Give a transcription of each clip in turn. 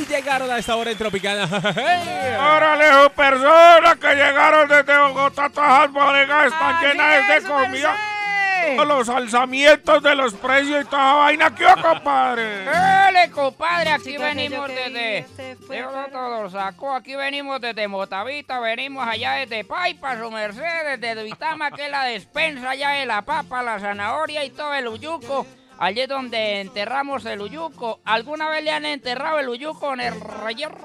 Y llegaron a esta hora en Tropicana. ¡Órale, personas que llegaron desde Bogotá! Todas las bodegas están llenas de comida. Los alzamientos de los precios y toda vaina. ¿Qué va, compadre? ¡Dale, compadre! Aquí venimos desde... Aquí venimos desde Motavita, venimos allá desde Paipa, su merced, desde Duitama, que es la despensa allá de la papa, la zanahoria y todo el uyuco. Allí es donde enterramos el uyuco. ¿Alguna vez le han enterrado el uyuco en el RYR?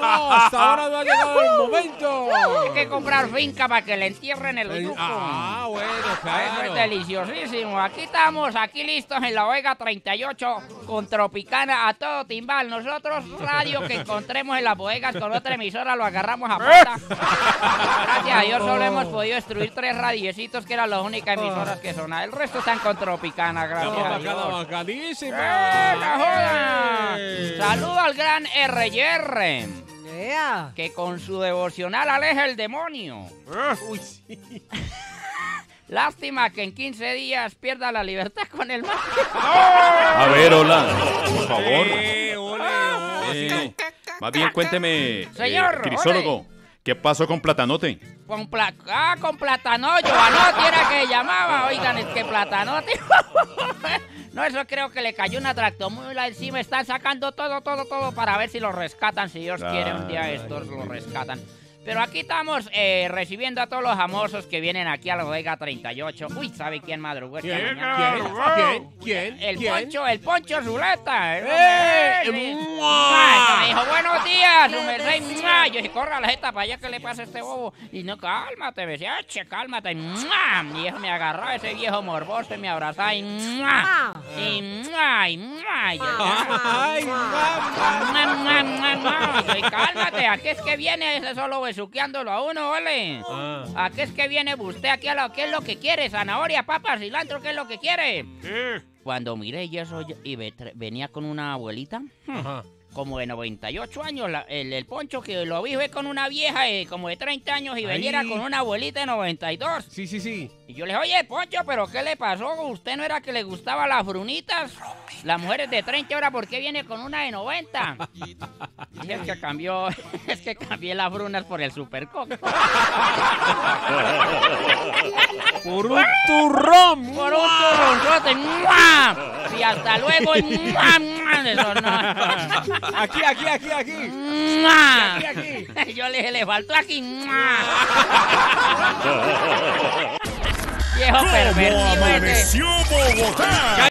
No, hasta ahora no ha llegado el momento. Hay que comprar finca para que le entierren el uyuco. Ah, bueno, claro. Eso es deliciosísimo. Aquí estamos, aquí listos en la Vega 38 con Tropicana a todo timbal. Nosotros, radio que encontremos en las bodegas con otra emisora, lo agarramos a puta. Gracias a Dios solo hemos podido destruir 3 radiecitos que eran las únicas emisoras que sonaban. El resto están con Tropicana, gracias. ¡La joda! Saludo al gran RYR, que con su devocional aleja el demonio. Uy, sí. Lástima que en 15 días pierda la libertad con el mar. A ver, hola, por favor. Más bien cuénteme, crisólogo, ¿qué pasó con Platanote? Con Platanote, Giovanotti era que llamaba. Oigan, es que Platanote... No, eso creo que le cayó una tractomula encima. Están sacando todo para ver si lo rescatan. Si Dios quiere, un día estos lo rescatan. Pero aquí estamos recibiendo a todos los famosos que vienen aquí a la bodega 38. Uy, ¿sabe quién madrugó esta mañana? ¿Quién? El Poncho Zuleta. Me dijo, buenos días, número 6. Yo dije, corra la jeta para allá, ¿qué le pasa a este bobo? Y no, cálmate, me decía, che, cálmate. Y eso me agarró ese viejo morboso y me abrazaba. Y cálmate, aquí es que viene ese solo besuqueándolo a uno, ole. ¿A qué es que viene usted aquí a la... ¿Qué es lo que quiere? Zanahoria, papa, cilantro, ¿qué es lo que quiere? Cuando miré y eso, y venía con una abuelita, como de 98 años, el Poncho que lo vi fue con una vieja como de 30 años y venía con una abuelita de 92. Sí. Y yo le dije, oye, Poncho, ¿pero qué le pasó? ¿Usted no era que le gustaban las brunitas? Las mujeres de 30, ¿ahora por qué viene con una de 90? Y es que cambié las brunas por el supercoco. Por un turrón. Por un turronzote. Y hasta luego. Eso no. Aquí. Aquí. Yo le dije, le faltó aquí. Viejo pervertido. ¡Cómo amaneció Bogotá!